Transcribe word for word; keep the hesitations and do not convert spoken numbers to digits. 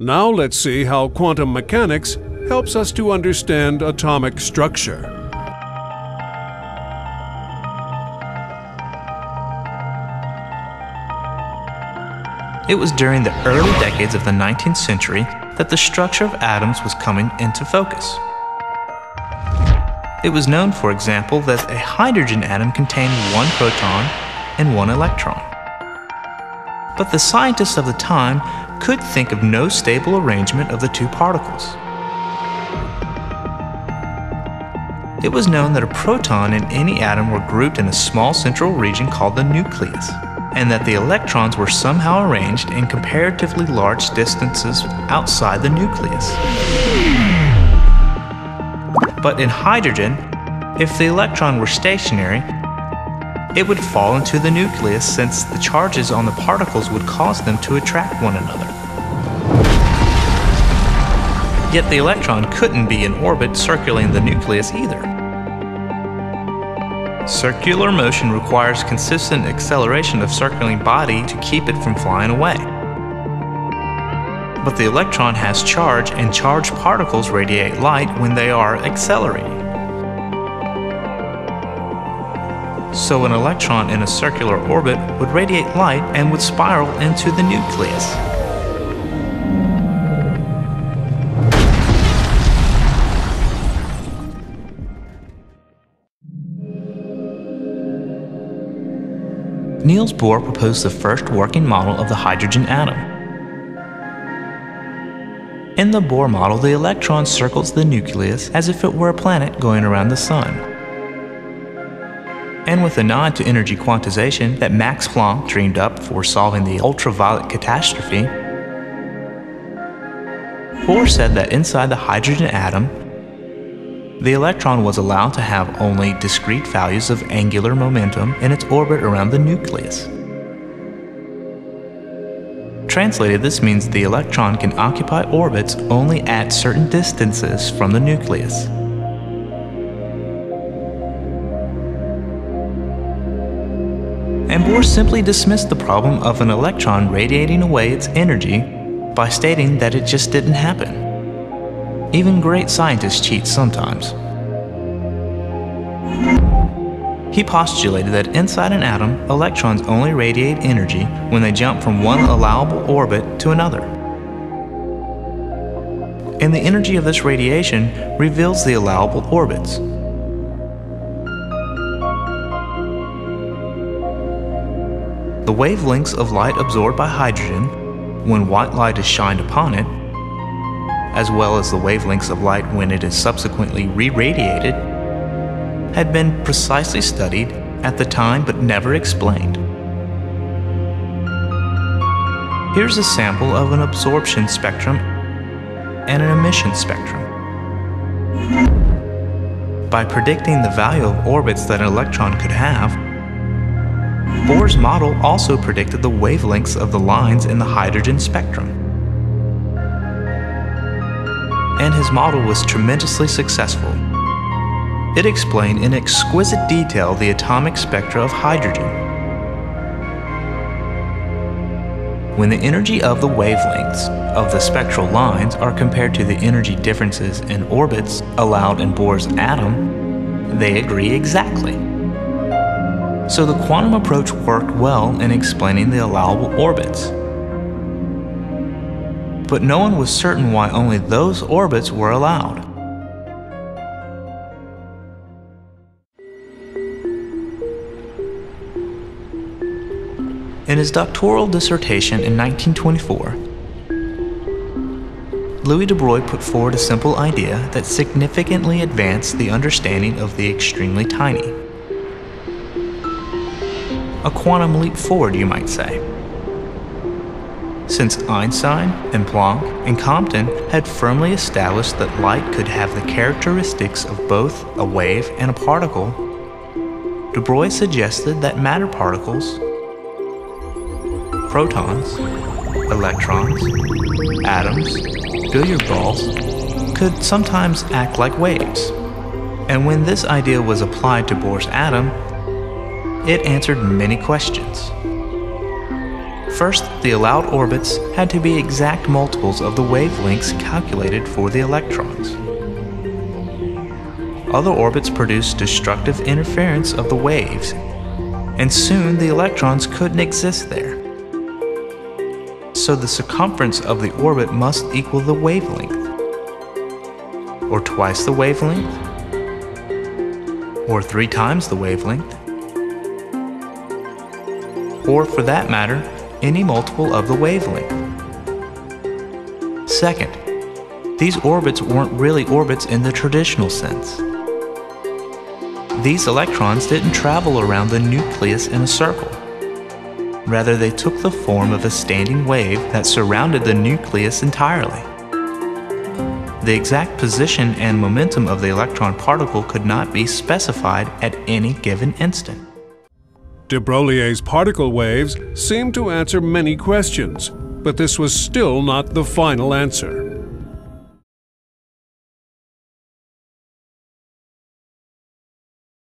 Now let's see how quantum mechanics helps us to understand atomic structure. It was during the early decades of the nineteenth century that the structure of atoms was coming into focus. It was known, for example, that a hydrogen atom contained one proton and one electron. But the scientists of the time could think of no stable arrangement of the two particles. It was known that a proton and any atom were grouped in a small central region called the nucleus, and that the electrons were somehow arranged in comparatively large distances outside the nucleus. But in hydrogen, if the electron were stationary, it would fall into the nucleus since the charges on the particles would cause them to attract one another. Yet the electron couldn't be in orbit circulating the nucleus either. Circular motion requires consistent acceleration of circulating body to keep it from flying away. But the electron has charge, and charged particles radiate light when they are accelerating. So an electron in a circular orbit would radiate light and would spiral into the nucleus. Niels Bohr proposed the first working model of the hydrogen atom. In the Bohr model, the electron circles the nucleus as if it were a planet going around the sun. And with a nod to energy quantization that Max Planck dreamed up for solving the ultraviolet catastrophe, Bohr said that inside the hydrogen atom, the electron was allowed to have only discrete values of angular momentum in its orbit around the nucleus. Translated, this means the electron can occupy orbits only at certain distances from the nucleus. And Bohr simply dismissed the problem of an electron radiating away its energy by stating that it just didn't happen. Even great scientists cheat sometimes. He postulated that inside an atom, electrons only radiate energy when they jump from one allowable orbit to another. And the energy of this radiation reveals the allowable orbits. The wavelengths of light absorbed by hydrogen, when white light is shined upon it, as well as the wavelengths of light when it is subsequently re-radiated, had been precisely studied at the time but never explained. Here's a sample of an absorption spectrum and an emission spectrum. By predicting the value of orbits that an electron could have, Bohr's model also predicted the wavelengths of the lines in the hydrogen spectrum. And his model was tremendously successful. It explained in exquisite detail the atomic spectra of hydrogen. When the energy of the wavelengths of the spectral lines are compared to the energy differences in orbits allowed in Bohr's atom, they agree exactly. So the quantum approach worked well in explaining the allowable orbits. But no one was certain why only those orbits were allowed. In his doctoral dissertation in nineteen twenty-four, Louis de Broglie put forward a simple idea that significantly advanced the understanding of the extremely tiny. A quantum leap forward, you might say. Since Einstein and Planck and Compton had firmly established that light could have the characteristics of both a wave and a particle, de Broglie suggested that matter particles, protons, electrons, atoms, billiard balls, could sometimes act like waves. And when this idea was applied to Bohr's atom, it answered many questions. First, the allowed orbits had to be exact multiples of the wavelengths calculated for the electrons. Other orbits produced destructive interference of the waves, and soon the electrons couldn't exist there. So the circumference of the orbit must equal the wavelength, or twice the wavelength, or three times the wavelength, or for that matter, any multiple of the wavelength. Second, these orbits weren't really orbits in the traditional sense. These electrons didn't travel around the nucleus in a circle. Rather, they took the form of a standing wave that surrounded the nucleus entirely. The exact position and momentum of the electron particle could not be specified at any given instant. De Broglie's particle waves seemed to answer many questions, but this was still not the final answer.